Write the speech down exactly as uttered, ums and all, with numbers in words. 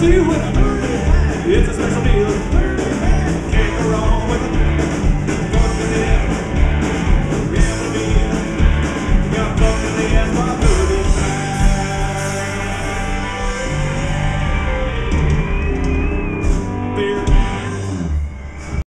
see you. It's a special deal.